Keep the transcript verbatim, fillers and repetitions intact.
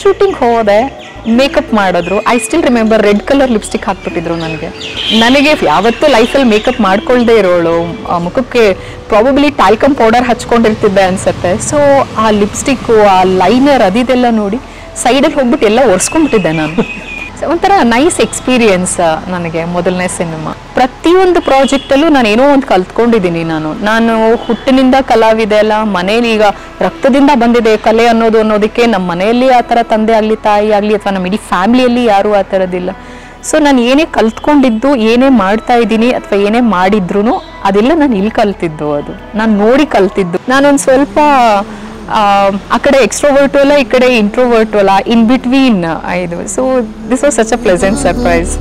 Shooting ಹೋದೆ, makeup ಮಾಡಿದ್ರು. I still remember red colour lipstick ಹಾಕ್ಬಿಟ್ಟಿದ್ರು ನನಗೆ. ನನಗೆ ಯಾವತ್ತೂ ಲೈಫಲ್ಲಿ ಮೇಕಪ್ ಮಾಡ್ಕೊಳ್ಳದೆ ಇರೋಳು, ಮುಖಕ್ಕೆ ಪ್ರಾಬಬ್ಲಿ ಟ್ಯಾಲ್ಕಮ್ ಪೌಡರ್ ಹಚ್ಕೊಂಡಿರ್ತಿದ್ದೆ ಅನಿಸುತ್ತೆ. ಸೊ ಆ ಲಿಪ್ಸ್ಟಿಕ್ಕು ಆ ಲೈನರ್ ಅದಿದೆಲ್ಲ ನೋಡಿ ಸೈಡಲ್ಲಿ ಹೋಗ್ಬಿಟ್ಟು ಎಲ್ಲ ಒರೆಸ್ಕೊಂಡ್ಬಿಟ್ಟಿದ್ದೆ ನಾನು. ಒಂಥರ ನೈಸ್ ಎಕ್ಸ್ಪೀರಿಯೆನ್ಸ್ ನನಗೆ ಮೊದಲನೇ ಸಿನಿಮಾ. ಪ್ರತಿಯೊಂದು ಪ್ರಾಜೆಕ್ಟಲ್ಲೂ ನಾನು ಏನೋ ಒಂದು ಕಲ್ತ್ಕೊಂಡಿದ್ದೀನಿ. ನಾನು ನಾನು ಹುಟ್ಟಿನಿಂದ ಕಲಾವಿದೆ ಅಲ್ಲ, ಮನೇಲಿ ಈಗ ರಕ್ತದಿಂದ ಬಂದಿದೆ ಕಲೆ ಅನ್ನೋದು. ಅನ್ನೋದಕ್ಕೆ ನಮ್ಮ ಮನೆಯಲ್ಲಿ ಆ ಥರ ತಂದೆ ಆಗಲಿ ತಾಯಿ ಆಗಲಿ ಅಥವಾ ನಮ್ಮ ಇಡೀ ಫ್ಯಾಮಿಲಿಯಲ್ಲಿ ಯಾರೂ ಆ ಥರದ್ದಿಲ್ಲ. ಸೊ ನಾನು ಏನೇ ಕಲ್ತ್ಕೊಂಡಿದ್ದು, ಏನೇ ಮಾಡ್ತಾ ಇದ್ದೀನಿ ಅಥವಾ ಏನೇ ಮಾಡಿದ್ರು ಅದೆಲ್ಲ ನಾನು ಇಲ್ಲಿ ಕಲ್ತಿದ್ದು, ಅದು ನಾನು ನೋಡಿ ಕಲ್ತಿದ್ದು. ನಾನೊಂದು ಸ್ವಲ್ಪ ಆ ಕಡೆ ಎಕ್ಸ್ಟ್ರೋವರ್ಟು ಅಲ್ಲ, ಈ ಕಡೆ ಇಂಟ್ರೋವರ್ಟು ಅಲ್ಲ, ಇನ್ ಬಿಟ್ವೀನ್ ಇದು. So this was such a pleasant surprise.